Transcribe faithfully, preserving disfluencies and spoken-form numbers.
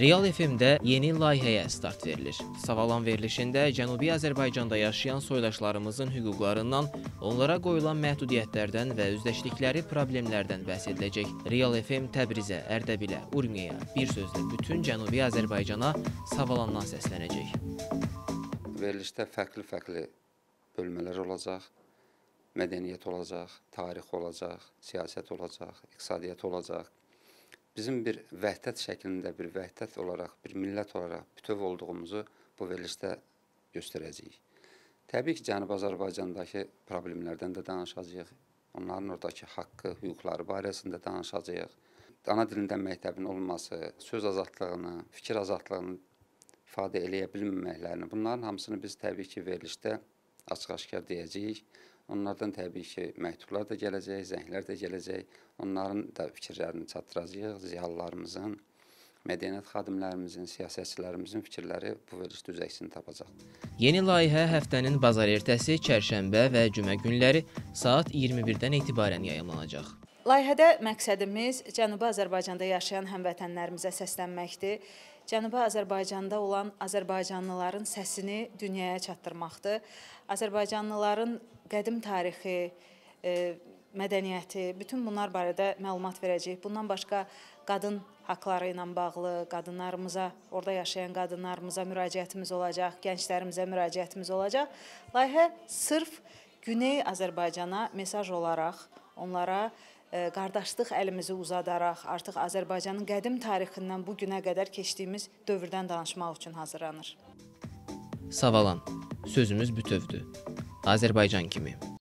Real F M-də yeni layihəyə start verilir. Savalan verilişində Cənubi Azərbaycanda yaşayan soydaşlarımızın hüquqlarından, onlara qoyulan məhdudiyyətlərdən və üzləşdikləri problemlərdən bəhs ediləcək. Real F M Təbrizə, Ərdəbilə, Urmiyaya, bir sözlə bütün Cənubi Azərbaycana Savalandan səslənəcək. Verilişdə fərqli-fərqli bölmələr olacaq, mədəniyyət olacaq, tarix olacaq, siyasət olacaq, iqtisadiyyat olacaq. Bizim bir vəhdət şəklində, bir vəhdət olaraq, bir millət olaraq bütöv olduğumuzu bu verilişdə göstərəcəyik. Təbii ki, Cənubi Azərbaycandakı problemlərdən də danışacağıq, onların oradakı haqqı, hüquqları barəsində danışacağıq. Ana dilindən məktəbin olması, söz azadlığını, fikir azadlığını ifadə eləyə bilməməklərini, bunların hamısını biz təbii ki, verilişdə açıq-aşkar deyəcəyik. Onlardan təbii ki, məktublar da gələcək, zənglər də gələcək. Onların da fikirlərini çatdıracağıq. Ziyalılarımızın, mədəniyyət xadimlərimizin, siyasətçilərimizin fikirləri bu verilişdə öz əksini tapacaq. Yeni layihə həftənin bazar ertəsi, çərşənbə və cümə günləri saat iyirmi birdən etibarən yayımlanacaq. Layihədə məqsədimiz Cənubi Azərbaycanda yaşayan həmvətənlərimizə səslənməkdir. Cənubi Azərbaycanda olan azərbaycanlıların səsini dünyaya çatdırmaqdır. Azərbaycanlıların qədim tarixi, mədəniyyəti, bütün bunlar barədə məlumat verəcəyik. Bundan başqa qadın haqları ilə bağlı qadınlarımıza, orada yaşayan qadınlarımıza müraciətimiz olacaq, gənclərimizə müraciətimiz olacaq. Layihə sırf Güney Azərbaycana mesaj olaraq onlara qardaşlıq əlimizi uzadaraq, artıq Azərbaycanın qədim tarixindən bu günə qədər keçdiyimiz dövrdən danışmaq üçün hazırlanır. Savalan, sözümüz bütövdür. Azərbaycan kimi.